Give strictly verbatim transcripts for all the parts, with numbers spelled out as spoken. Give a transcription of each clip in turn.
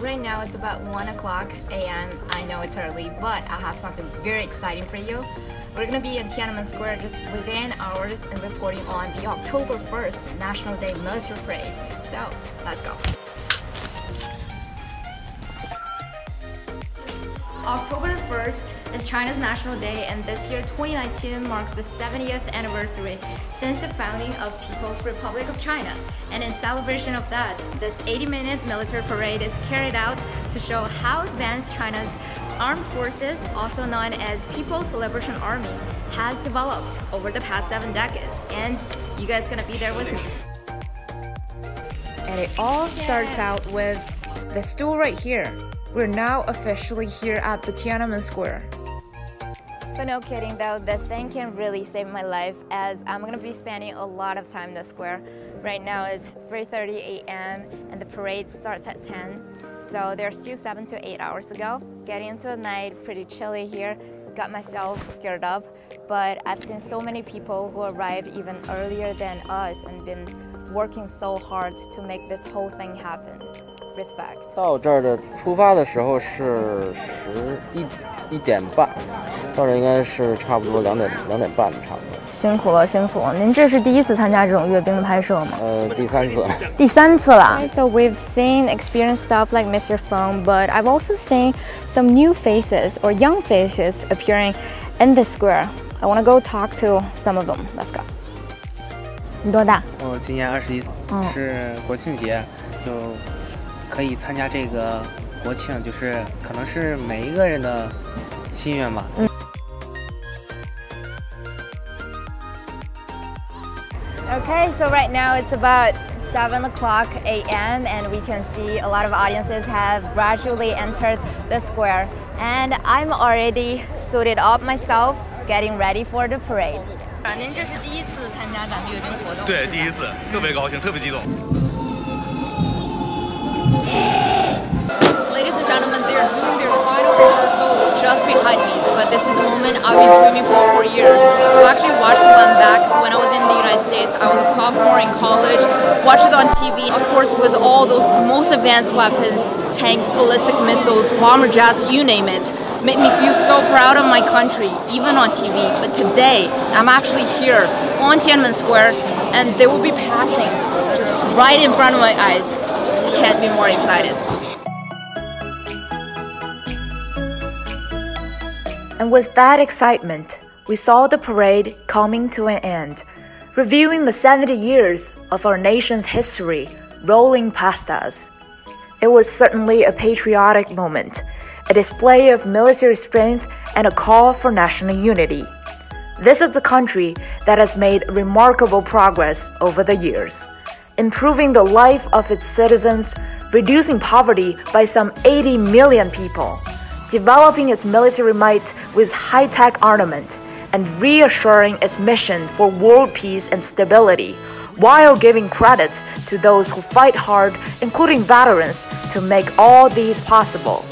Right now it's about one o'clock a m I know it's early, but I have something very exciting for you. We're gonna be in Tiananmen Square just within hours and reporting on the October first National Day Military Parade. So, let's go. October the first is China's National Day, and this year, twenty nineteen, marks the seventieth anniversary since the founding of People's Republic of China. And in celebration of that, this eighty minute military parade is carried out to show how advanced China's armed forces, also known as People's Liberation Army, has developed over the past seven decades. And you guys are gonna be there with me. And it all starts yeah. out with the stool right here. We're now officially here at the Tiananmen Square. But no kidding though, this thing can really save my life, as I'm gonna be spending a lot of time in the square. Right now it's three thirty a m and the parade starts at ten. So there's still seven to eight hours to go. Getting into the night, pretty chilly here. Got myself geared up, but I've seen so many people who arrived even earlier than us and been working so hard to make this whole thing happen. Respect. 到这儿的出发的时候是十一一点半，到这儿应该是差不多两点两点半差不多。辛苦了，辛苦了！您这是第一次参加这种阅兵的拍摄吗？呃，第三次。第三次了。So we've seen, experienced stuff like Mister Feng, but I've also seen some new faces or young faces appearing in the square. I want to go talk to some of them. Let's go. 你多大？我今年二十一岁，是国庆节就。 可以参加这个国庆，就是可能是每一个人的心愿吧。嗯。Okay, so right now it's about seven o'clock a m and we can see a lot of audiences have gradually entered the square. And I'm already suited up myself, getting ready for the parade. 您这是第一次参加咱们阅兵活动？对，第一次，特别高兴，特别激动。 Ladies and gentlemen, they are doing their final rehearsal just behind me, but this is the moment I've been dreaming for for years. I actually watched one back when I was in the United States. I was a sophomore in college, watched it on T V, of course with all those most advanced weapons, tanks, ballistic missiles, bomber jets, you name it. Made me feel so proud of my country, even on T V. But today, I'm actually here on Tiananmen Square, and they will be passing just right in front of my eyes. I can't be more excited. And with that excitement, we saw the parade coming to an end, reviewing the seventy years of our nation's history rolling past us. It was certainly a patriotic moment, a display of military strength and a call for national unity. This is a country that has made remarkable progress over the years, improving the life of its citizens, reducing poverty by some eighty million people, developing its military might with high-tech armament, and reassuring its mission for world peace and stability, while giving credits to those who fight hard, including veterans, to make all these possible.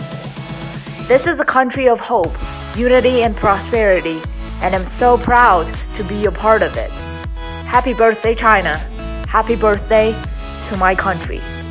This is a country of hope, unity, and prosperity, and I'm so proud to be a part of it. Happy birthday, China! Happy birthday to my country.